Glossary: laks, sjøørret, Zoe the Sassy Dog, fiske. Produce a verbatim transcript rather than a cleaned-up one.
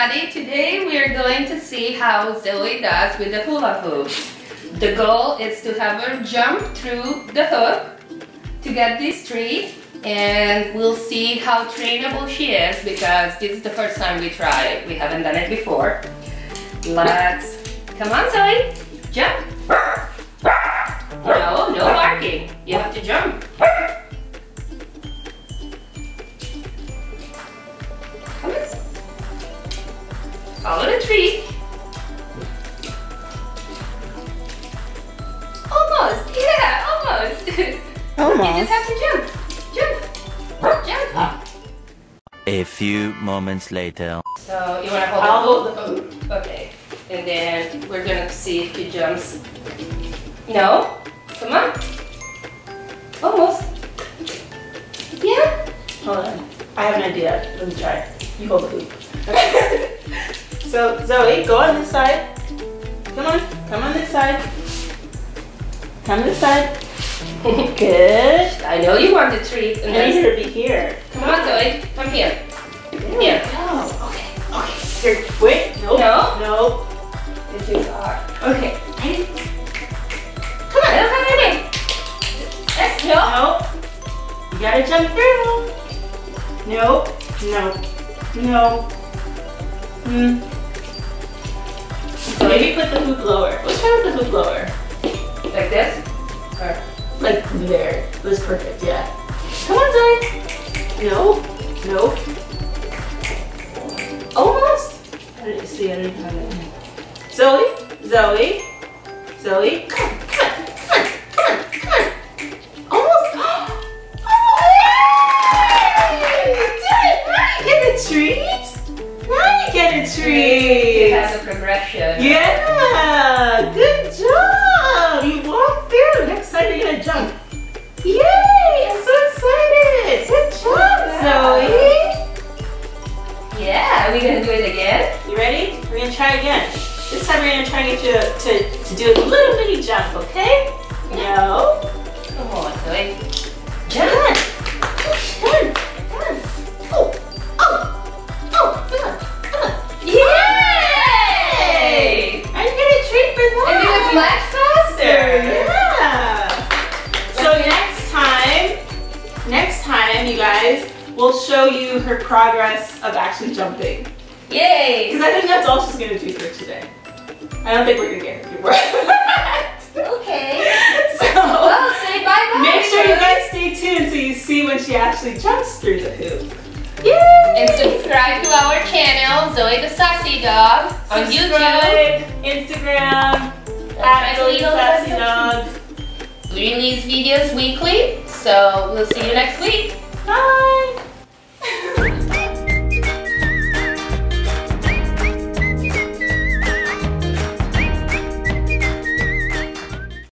everybody! Today we are going to see how Zoe does with the hula hoop. The goal is to have her jump through the hoop to get these three, and we'll see how trainable she is because this is the first time we try it. We haven't done it before. Let's... Come on, Zoe! Jump! No, no barking! You have to jump! Follow the tree. Almost, yeah, almost. Almost. You just have to jump, jump, jump. A few moments later. So you want to hold I'll hold the hoop. Okay, and then we're gonna see if he jumps. No, come on. Almost. Yeah. Hold on. I have an idea. Let me try. You hold the hoop. Okay. So Zoe, go on this side. Come on, come on this side. Come this side. Good. I know you want the treat. And then you're gonna be here. Come, come on, Zoe. Come here. Come here. Oh, okay. Okay. Here. Wait. No. No. No. It's too far. Okay. Ready? Come on. Come on, baby. Let's go. No. You gotta jump through. No. No. No. Hmm. So maybe put the hoop lower. Let's try with the hoop lower. Like this? Or like there. It was perfect, yeah. Come on, Zoe! No. No. Almost! I didn't see any kind of it. Zoe! Zoe! Zoe! Come on! Come on! Come on! Come on! Almost! Oh, yay! You did it! Now you get the treat! Now you get a treat! It has a progression. Yeah! Good job! You walked through! Next time you're gonna jump. Yay! I'm so excited! Good job, Zoe! Yeah! Are we gonna do it again? You ready? We're gonna try again. This time we're gonna try and get you to, to, to do a little bitty jump, okay? No. Come on, Zoe. Jump! Come on! We'll show you her progress of actually jumping. Yay! Because I think that's all she's gonna do for today. I don't think we're gonna get her to work. Okay. So well, say bye bye. Make sure you guys stay tuned so you see when she actually jumps through the hoop. Yay! And subscribe to our channel, Zoe the Sassy Dog, on subscribe, YouTube, Instagram, at Zoe the Sassy Dog. We release videos weekly, so we'll see you next week. Bye.